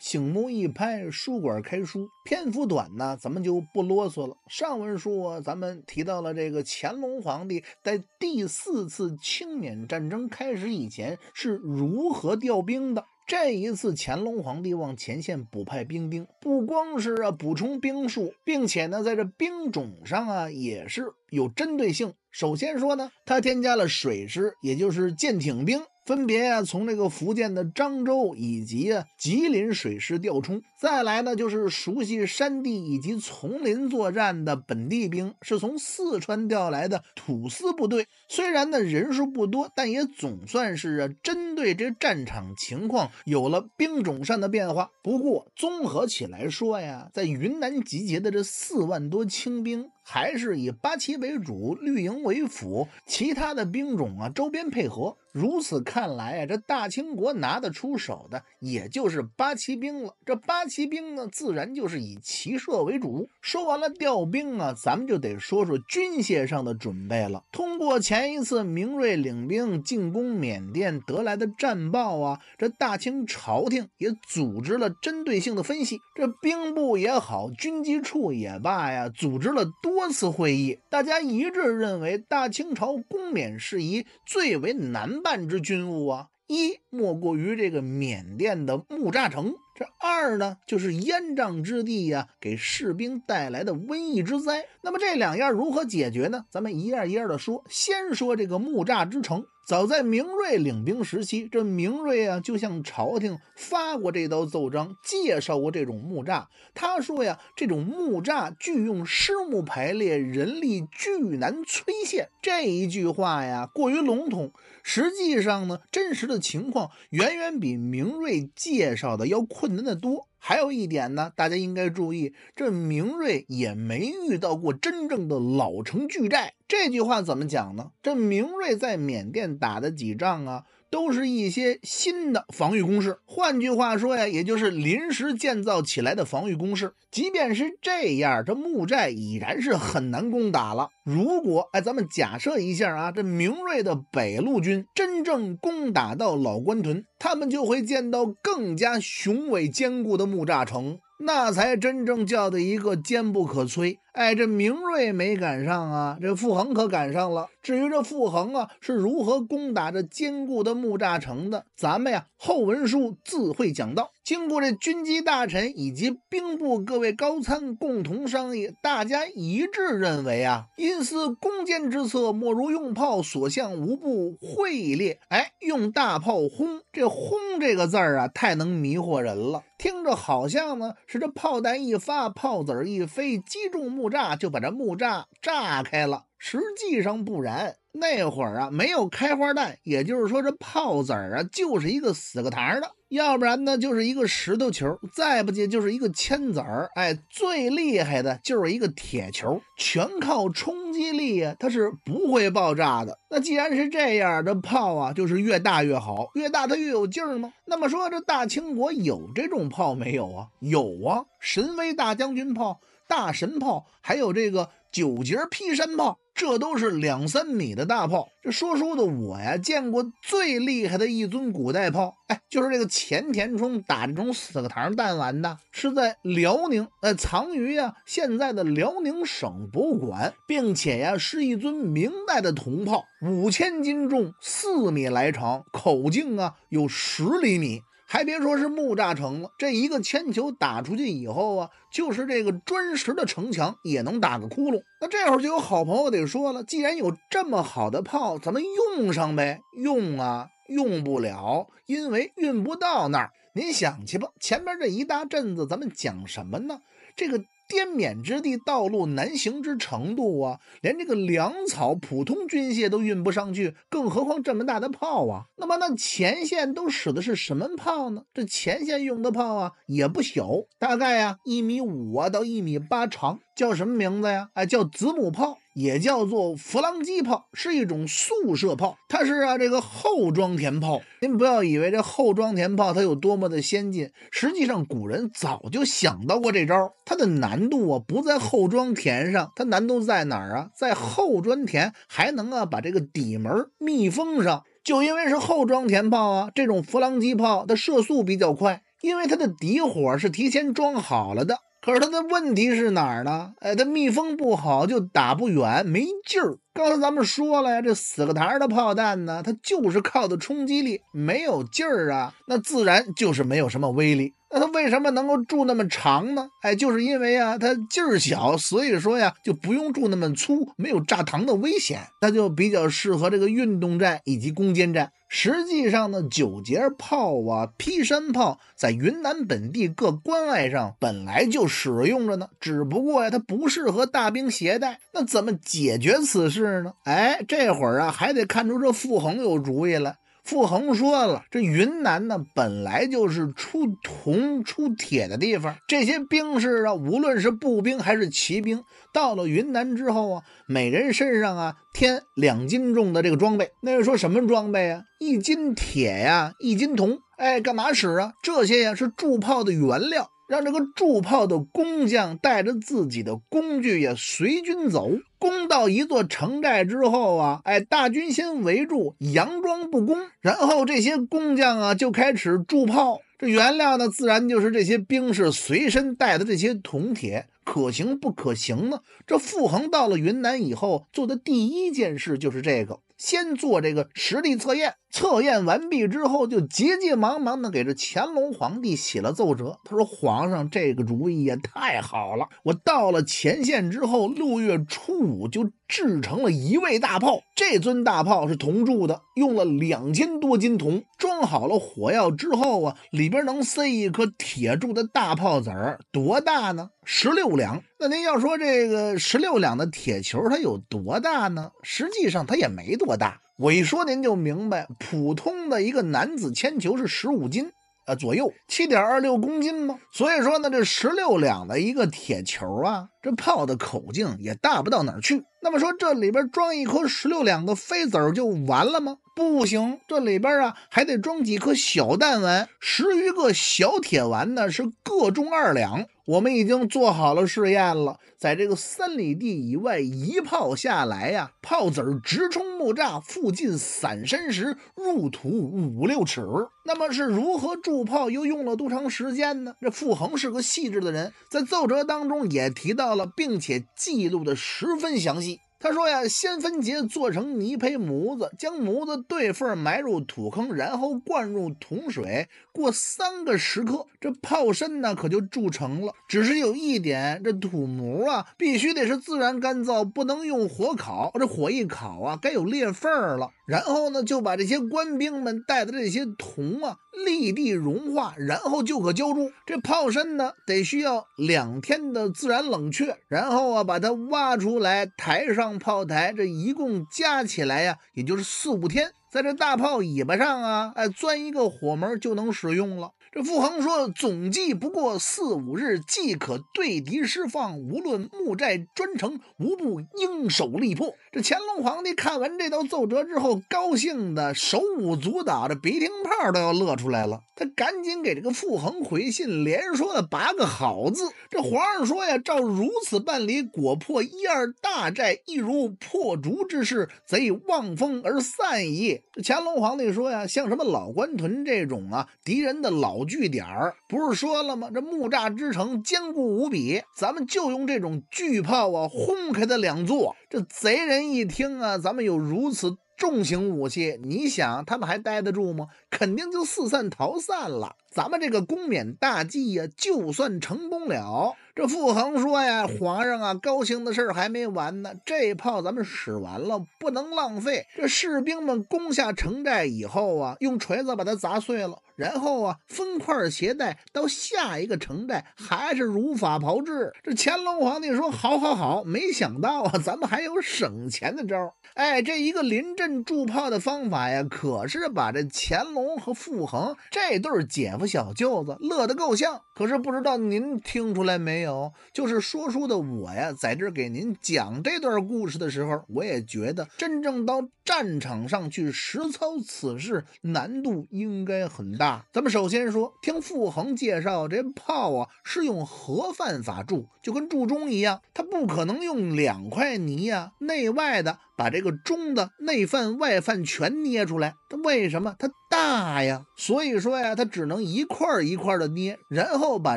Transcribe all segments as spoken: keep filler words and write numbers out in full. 醒目一拍，书馆开书。篇幅短呢，咱们就不啰嗦了。上文书啊，咱们提到了这个乾隆皇帝在第四次清缅战争开始以前是如何调兵的。这一次乾隆皇帝往前线补派兵丁，不光是啊补充兵数，并且呢在这兵种上啊也是有针对性。首先说呢，他添加了水师，也就是舰艇兵，分别啊从这个福建的漳州以及啊吉林水师调充。再来呢就是熟悉山地以及丛林作战的本地兵，是从四川调来的土司部队。虽然呢人数不多，但也总算是啊针对这战场情况有了兵种上的变化。不过综合起来说呀，在云南集结的这四万多清兵，还是以八旗为主，绿营为辅，其他的兵种啊周边配合。如此看来啊，这大清国拿得出手的也就是八旗兵了。这八旗兵呢，自然就是以骑射为主。说完了调兵啊，咱们就得说说军械上的准备了。通过前一次明瑞领兵进攻缅甸得来的战报啊，这大清朝廷也组织了针对性的分析。这兵部也好，军机处也罢呀，组织了多多次会议，大家一致认为大清朝攻缅事宜最为难办之军务啊，一莫过于这个缅甸的木栅城，这二呢就是烟瘴之地呀、啊、给士兵带来的瘟疫之灾。那么这两样如何解决呢？咱们一样一样的说。先说这个木栅之城。早在明瑞领兵时期，这明瑞啊就向朝廷发过这道奏章，介绍过这种木栅。他说呀，这种木栅俱用尸木排列，人力巨难摧陷。这一句话呀过于笼统，实际上呢真实的情况远远比明瑞介绍的要困难得多。还有一点呢，大家应该注意，这明瑞也没遇到过真正的老城巨寨。这句话怎么讲呢？这明瑞在缅甸打的几仗啊，都是一些新的防御工事，换句话说呀，也就是临时建造起来的防御工事。即便是这样，这木寨已然是很难攻打了。如果哎，咱们假设一下啊，这明瑞的北路军真正攻打到老关屯，他们就会见到更加雄伟坚固的木栅城，那才真正叫的一个坚不可摧。哎，这明瑞没赶上啊，这傅恒可赶上了。至于这傅恒啊是如何攻打这坚固的木栅城的，咱们呀后文书自会讲到。经过这军机大臣以及兵部各位高参共同商议，大家一致认为啊，因思攻坚之策，莫如用炮，所向无不会列。哎，用大炮轰，这轰这个字儿啊太能迷惑人了，听着好像呢是这炮弹一发，炮子一飞，击中木栅就把这木栅炸开了。实际上不然，那会儿啊没有开花弹，也就是说这炮子儿啊就是一个死个膛的，要不然呢就是一个石头球，再不济就是一个铅子儿，哎，最厉害的就是一个铁球，全靠冲击力啊它是不会爆炸的。那既然是这样，这炮啊就是越大越好，越大它越有劲儿吗？那么说这大清国有这种炮没有啊？有啊，神威大将军炮、大神炮，还有这个九节劈山炮，这都是两三米的大炮。这说书的我呀见过最厉害的一尊古代炮，哎，就是这个钱田冲打这种死个膛弹丸的，是在辽宁呃藏于啊现在的辽宁省博物馆，并且呀是一尊明代的铜炮，五千斤重，四米来长，口径啊有十厘米。还别说是木栅城了，这一个铅球打出去以后啊，就是这个砖石的城墙也能打个窟窿。那这会儿就有好朋友得说了，既然有这么好的炮，咱们用上呗。用啊用不了，因为运不到那儿。您想去吧，前面这一大阵子咱们讲什么呢？这个滇缅之地道路难行之程度啊，连这个粮草普通军械都运不上去，更何况这么大的炮啊。那么那前线都使的是什么炮呢？这前线用的炮啊也不小，大概啊一米五啊到一米八长，叫什么名字呀？哎，叫子母炮，也叫做弗朗机炮，是一种速射炮，它是啊这个后装填炮。您不要以为这后装填炮它有多么的先进，实际上古人早就想到过这招。它的难度啊不在后装填上，它难度在哪儿啊？在后装填还能啊把这个底门密封上。就因为是后装填炮啊，这种弗朗机炮的射速比较快，因为它的底火是提前装好了的。可是它的问题是哪儿呢？哎，它密封不好就打不远，没劲儿。刚才咱们说了呀，这死个台的炮弹呢，它就是靠的冲击力，没有劲儿啊，那自然就是没有什么威力。那它为什么能够住那么长呢？哎，就是因为啊，它劲儿小，所以说呀，就不用住那么粗，没有炸膛的危险，它就比较适合这个运动战以及攻坚战。实际上呢，九节炮啊、劈山炮在云南本地各关隘上本来就使用着呢，只不过呀、啊，它不适合大兵携带。那怎么解决此事呢？哎，这会儿啊，还得看出这傅恒有主意来。傅恒说了，这云南呢本来就是出铜出铁的地方，这些兵士啊，无论是步兵还是骑兵，到了云南之后啊，每人身上啊添两斤重的这个装备。那是说什么装备啊？一斤铁呀、啊，一斤铜。哎，干嘛使啊？这些呀、啊、是铸炮的原料，让这个铸炮的工匠带着自己的工具也随军走。攻到一座城寨之后啊，哎，大军先围住，佯装不攻，然后这些工匠啊就开始铸炮。这原料呢，自然就是这些兵士随身带的这些铜铁。可行不可行呢？这傅恒到了云南以后做的第一件事就是这个，先做这个实地测验，测验完毕之后就急急忙忙的给这乾隆皇帝写了奏折。他说，皇上这个主意也太好了，我到了前线之后，六月初五就制成了一位大炮，这尊大炮是铜铸的，用了两千多斤铜，装好了火药之后啊，里边能塞一颗铁铸的大炮子儿，多大呢？十六两。那您要说这个十六两的铁球它有多大呢？实际上它也没多大。我一说您就明白，普通的一个男子铅球是十五斤啊、呃、左右，七点二六公斤嘛。所以说呢，这十六两的一个铁球啊，这炮的口径也大不到哪儿去。那么说这里边装一颗十六两的飞子儿就完了吗？不行，这里边啊还得装几颗小弹丸，十余个小铁丸呢是各重二两。我们已经做好了试验了，在这个三里地以外一炮下来呀、啊，炮子儿直冲木栅附近散山石，入土五六尺。那么是如何铸炮，又用了多长时间呢？这傅恒是个细致的人，在奏折当中也提到了，并且记录的十分详细。他说呀，先分节做成泥坯模子，将模子对缝埋入土坑，然后灌入铜水，过三个时刻，这炮身呢可就铸成了。只是有一点，这土模啊必须得是自然干燥，不能用火烤，这火一烤啊该有裂缝了。然后呢就把这些官兵们带的这些铜啊立地融化，然后就可浇铸。这炮身呢得需要两天的自然冷却，然后啊把它挖出来抬上炮台，这一共加起来呀、啊、也就是四五天。在这大炮尾巴上啊哎钻一个火门就能使用了。这傅恒说，总计不过四五日，即可对敌释放，无论木寨专城，无不应手力破。这乾隆皇帝看完这道奏折之后，高兴的手舞足蹈，这鼻涕泡都要乐出来了。他赶紧给这个傅恒回信，连说了八个好字。这皇上说呀，照如此办理，果破一二大寨，亦如破竹之势，贼望风而散矣。这乾隆皇帝说呀，像什么老官屯这种啊敌人的老据点儿，不是说了吗？这木栅之城坚固无比，咱们就用这种巨炮啊轰开它两座。这贼人一听啊，咱们有如此重型武器，你想他们还待得住吗？肯定就四散逃散了。咱们这个攻缅大计呀、啊，就算成功了。这傅恒说呀，皇上啊，高兴的事儿还没完呢，这炮咱们使完了，不能浪费。这士兵们攻下城寨以后啊，用锤子把它砸碎了，然后啊，分块携带到下一个城寨，还是如法炮制。这乾隆皇帝说，好好好，没想到啊，咱们还有省钱的招。哎，这一个临阵铸炮的方法呀，可是把这乾隆和傅恒这对姐夫小舅子乐得够呛。可是不知道您听出来没有，就是说书的我呀，在这给您讲这段故事的时候，我也觉得真正到战场上去实操此事，难度应该很大。啊，咱们首先说，听傅恒介绍，这炮啊是用盒饭法铸，就跟铸钟一样，它不可能用两块泥呀、啊、内外的把这个钟的内范外范全捏出来。它为什么？它大呀，所以说呀，它只能一块一块的捏，然后把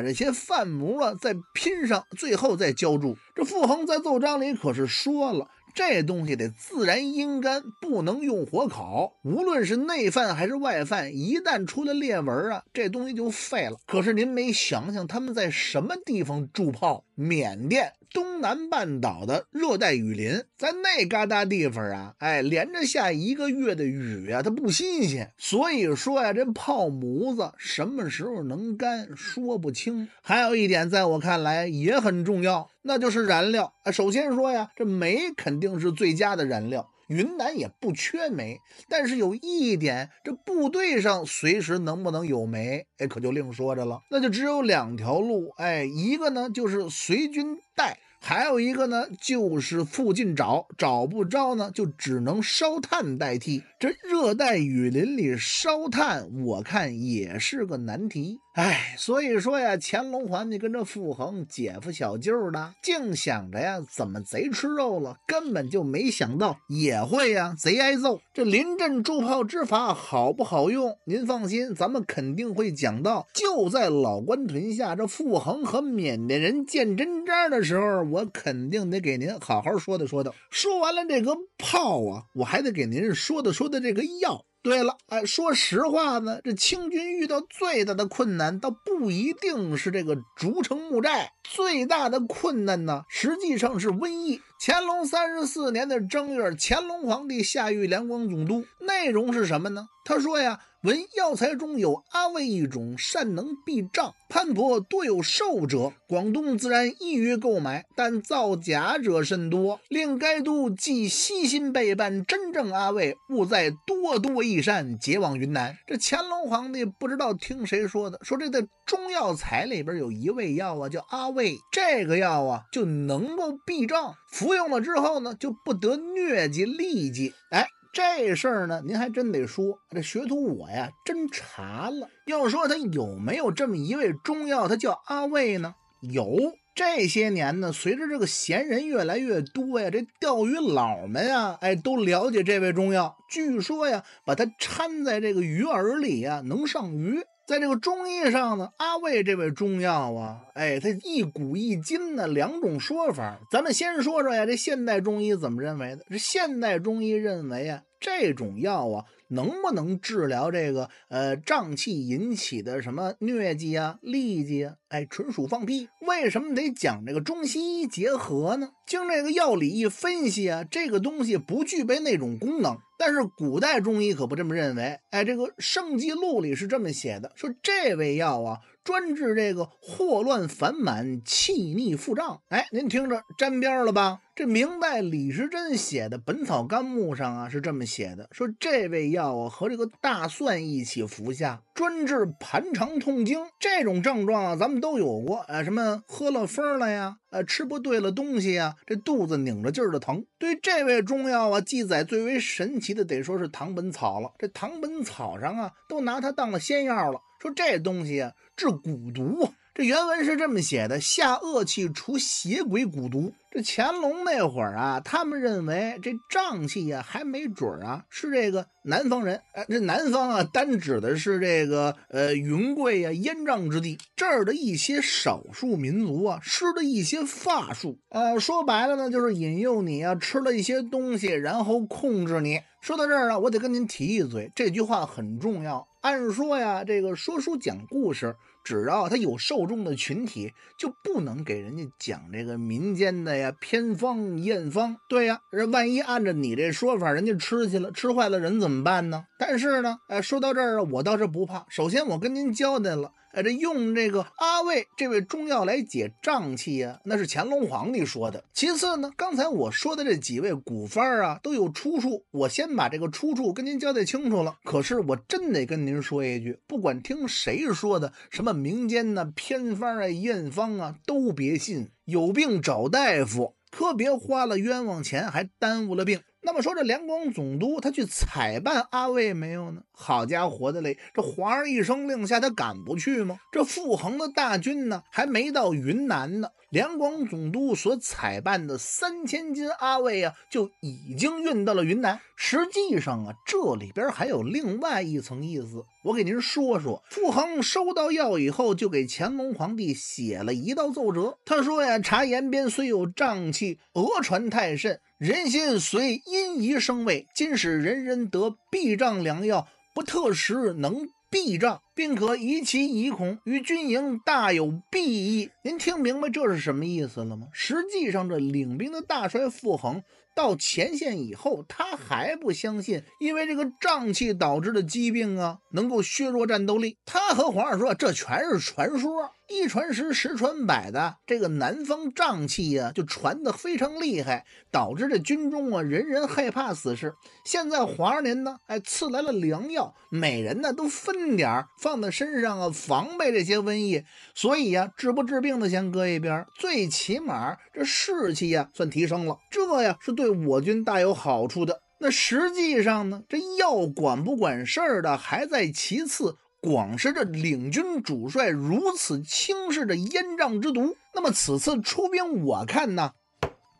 这些范模啊再拼上，最后再浇铸。这傅恒在奏章里可是说了，这东西得自然阴干，不能用火烤。无论是内范还是外范，一旦出了裂纹啊，这东西就废了。可是您没想想他们在什么地方铸炮？缅甸东南半岛的热带雨林，在那嘎达地方啊，哎，连着下一个月的雨啊，它不新鲜。所以说呀、啊，这炮模子什么时候能干，说不清。还有一点，在我看来也很重要，那就是燃料。首先说呀，这煤肯定是最佳的燃料，云南也不缺煤，但是有一点，这部队上随时能不能有煤，哎，可就另说着了。那就只有两条路，哎，一个呢就是随军带，还有一个呢就是附近找，找不着呢就只能烧炭代替。这热带雨林里烧炭，我看也是个难题。哎，所以说呀，乾隆皇帝跟着傅恒姐夫小舅的，净想着呀怎么贼吃肉了，根本就没想到也会呀贼挨揍。这临阵铸炮之法好不好用，您放心，咱们肯定会讲到。就在老官屯下，这傅恒和缅甸人见真章的时候，我肯定得给您好好说的说的。说完了这个炮啊，我还得给您说的说的这个药。对了，哎，说实话呢，这清军遇到最大的困难，倒不一定是这个竹城木寨，最大的困难呢，实际上是瘟疫。乾隆三十四年的正月，乾隆皇帝下谕两广总督，内容是什么呢？他说呀，闻药材中有阿魏一种，善能避瘴，潘婆多有售者，广东自然易于购买，但造假者甚多，令该都既悉心备办真正阿魏，务在多多益善，结往云南。这乾隆皇帝不知道听谁说的，说这在中药材里边有一味药啊，叫阿魏，这个药啊就能够避瘴，服用了之后呢，就不得疟疾痢疾。哎，这事儿呢，您还真得说，这学徒我呀，真查了。要说他有没有这么一味中药，他叫阿魏呢？有。这些年呢，随着这个闲人越来越多呀，这钓鱼佬们呀，哎，都了解这味中药。据说呀，把它掺在这个鱼饵里呀，能上鱼。在这个中医上呢，阿魏这味中药啊，哎，它一古一今呢两种说法。咱们先说说呀，这现代中医怎么认为的？这现代中医认为啊，这种药啊，能不能治疗这个呃瘴气引起的什么疟疾啊、痢疾啊？哎，纯属放屁！为什么得讲这个中西医结合呢？经这个药理一分析啊，这个东西不具备那种功能。但是古代中医可不这么认为，哎，这个《圣济录》里是这么写的，说这味药啊，专治这个霍乱、烦满、气逆、腹胀。哎，您听着沾边了吧？这明代李时珍写的《本草纲目》上啊是这么写的，说这味药啊和这个大蒜一起服下，专治盘肠痛经。这种症状啊，咱们都有过，呃，什么喝了风了呀，呃，吃不对了东西呀，这肚子拧着劲儿的疼。对这味中药啊，记载最为神奇的得说是《唐本草》了。这《唐本草》上啊，都拿它当了仙药了，说这东西啊治蛊毒。这原文是这么写的，下恶气除邪鬼蛊毒。这乾隆那会儿啊，他们认为这瘴气啊还没准啊是这个南方人，哎，这南方啊单指的是这个呃云贵啊燕瘴之地，这儿的一些少数民族啊施的一些法术，呃说白了呢就是引诱你啊吃了一些东西，然后控制你。说到这儿啊，我得跟您提一嘴，这句话很重要。按说呀，这个说书讲故事，只要他有受众的群体，就不能给人家讲这个民间的呀偏方验方。对呀，万一按着你这说法人家吃去了，吃坏了人怎么办呢？但是呢，呃，说到这儿啊，我倒是不怕。首先我跟您交代了，哎，这用这个阿魏这味中药来解瘴气啊，那是乾隆皇帝说的。其次呢，刚才我说的这几位古方啊，都有出处，我先把这个出处跟您交代清楚了。可是我真得跟您说一句，不管听谁说的，什么民间呢、偏方啊、验方啊，都别信，有病找大夫，可别花了冤枉钱，还耽误了病。那么说这两广总督他去采办阿魏没有呢？好家伙的嘞！这皇上一声令下，他敢不去吗？这傅恒的大军呢，还没到云南呢，两广总督所采办的三千斤阿魏啊，就已经运到了云南。实际上啊，这里边还有另外一层意思，我给您说说。傅恒收到药以后，就给乾隆皇帝写了一道奏折，他说呀：“察延边虽有瘴气，讹传太甚，人心随因疑生畏。今使人人得避瘴良药。”不特时能避瘴，并可移其疑恐，于军营大有裨益。您听明白这是什么意思了吗？实际上，这领兵的大帅傅恒到前线以后，他还不相信，因为这个瘴气导致的疾病啊，能够削弱战斗力。他和皇上说，这全是传说，一传十，十传百的。这个南方瘴气啊，就传得非常厉害，导致这军中啊，人人害怕死士。现在皇上您呢，哎，赐来了良药，每人呢都分点放在身上啊，防备这些瘟疫。所以啊，治不治病的先搁一边，最起码这士气啊，算提升了。这呀是对。对我军大有好处的。那实际上呢，这要管不管事儿的还在其次，广是这领军主帅如此轻视着烟瘴之毒，那么此次出兵我看呢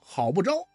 好不招。